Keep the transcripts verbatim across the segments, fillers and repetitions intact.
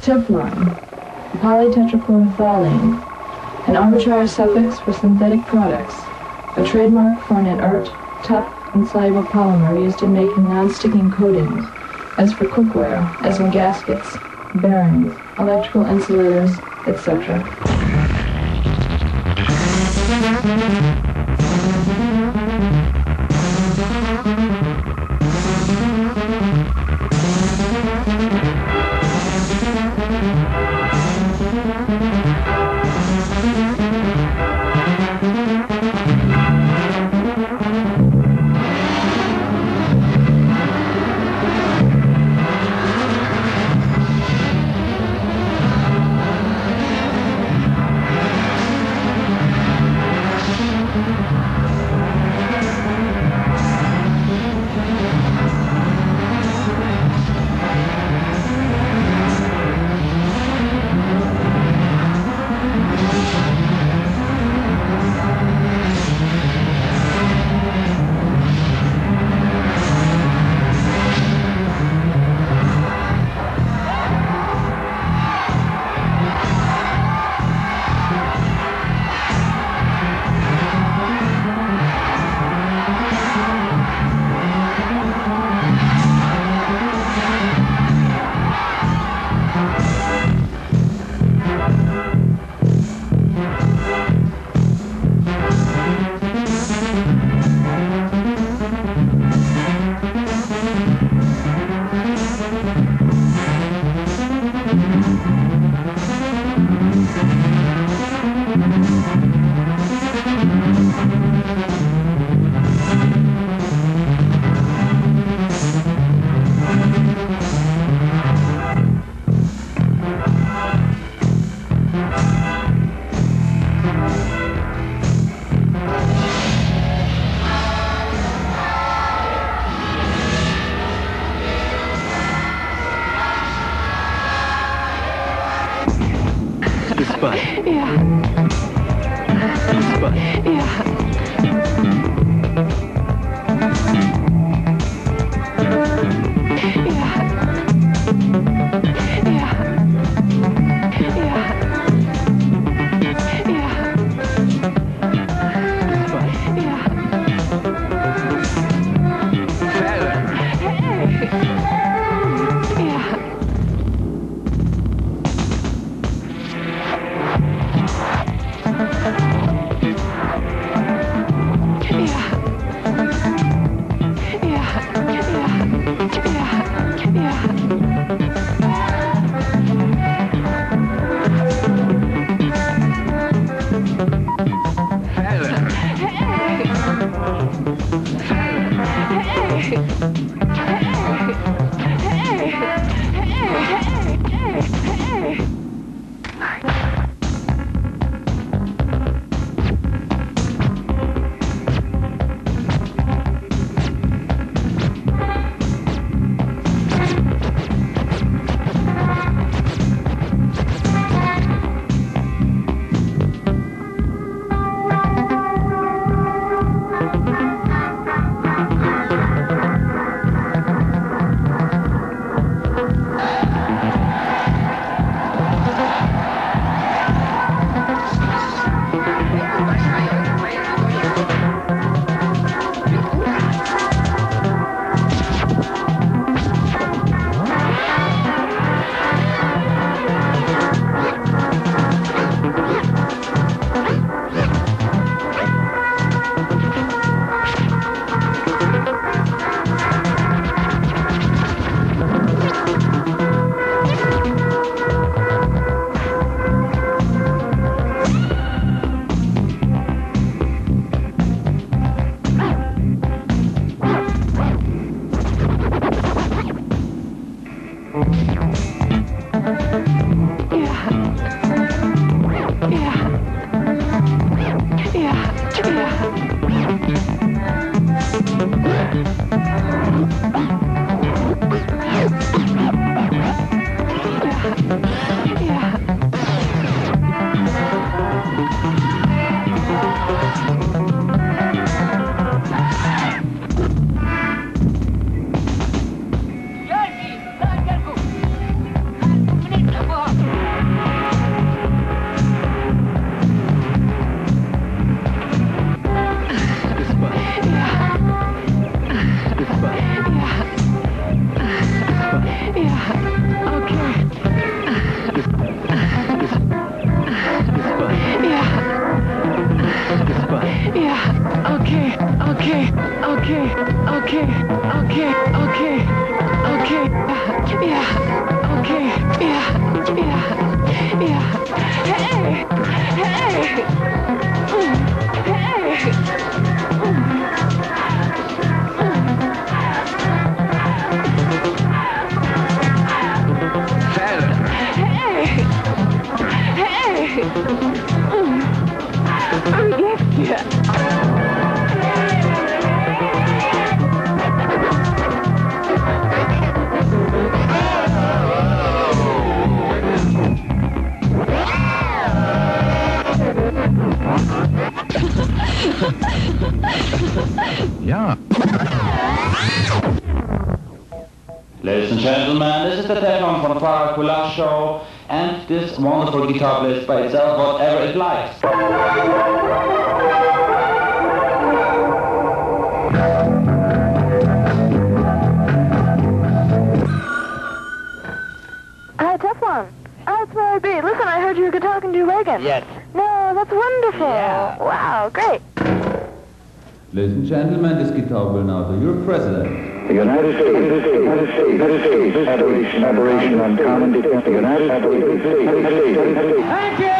Teflon, polytetrafluoroethylene, an arbitrary suffix for synthetic products, a trademark for an inert, tough, and soluble polymer used in making non-sticking coatings, as for cookware, as in gaskets, bearings, electrical insulators, et cetera. Come on. Okay, okay, okay, okay, okay, yeah, okay, yeah, yeah, yeah. Hey, hey, mm, hey, mm, mm. Fella. Hey, hey, mm. Oh yes, yeah. Yeah. Ladies and gentlemen, this is the Teflon Fonfara collage show, and this wonderful guitar plays by itself whatever it likes. Listen, I heard you were talking to Reagan. Yes. No, that's wonderful. Yeah. Wow, great. Ladies and gentlemen, this guitar, Bernardo, your president. The United States, United States, United States, adoration, adoration, uncommon, the United States, United States. Thank you!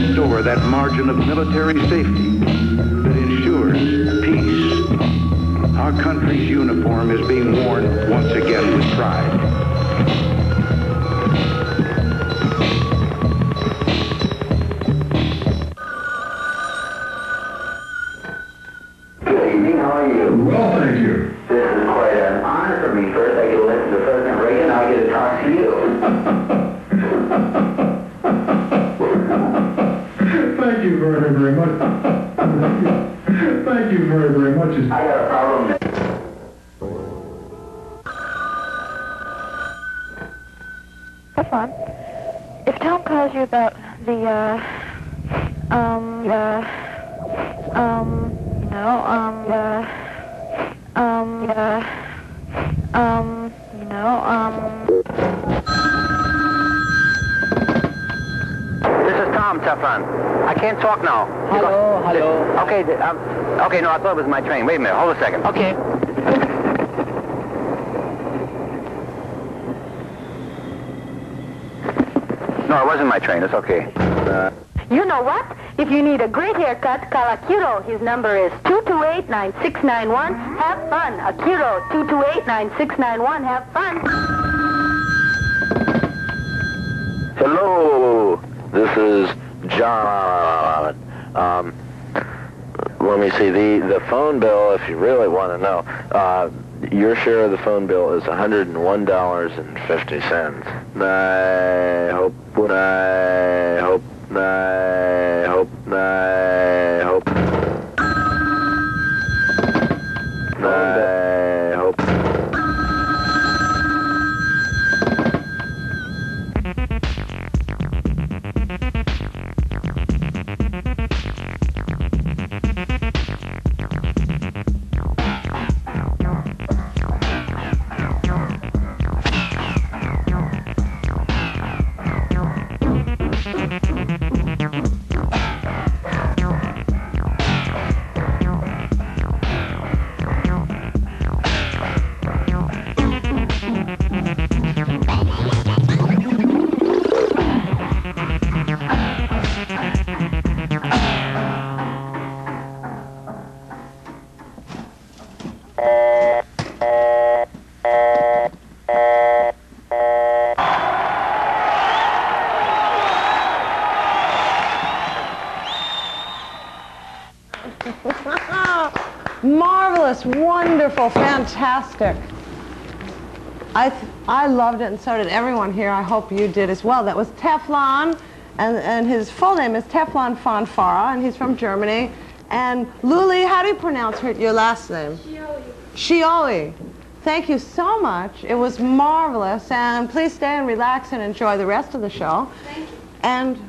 restore that margin of military safety that ensures peace. Our country's uniform is being worn once again with pride. Okay, no, I thought it was my train. Wait a minute. Hold a second. Okay. No, it wasn't my train. It's okay. Uh... You know what? If you need a great haircut, call Akiro. His number is two two eight, nine six nine one. Have fun. Akiro, two two eight, nine six nine one. Have fun. Hello. This is John. Um... Let me see, the, the phone bill, if you really want to know, uh, your share of the phone bill is one hundred one dollars and fifty cents. I hope, I hope, I hope, I hope. I hope. Wonderful, fantastic. I th I loved it, and so did everyone here. I hope you did as well. That was Teflon, and, and his full name is Teflon Fonfara, and he's from Germany. And Luli, how do you pronounce her, your last name? Shioli. Shioli. Thank you so much. It was marvelous, and please stay and relax and enjoy the rest of the show. Thank you. And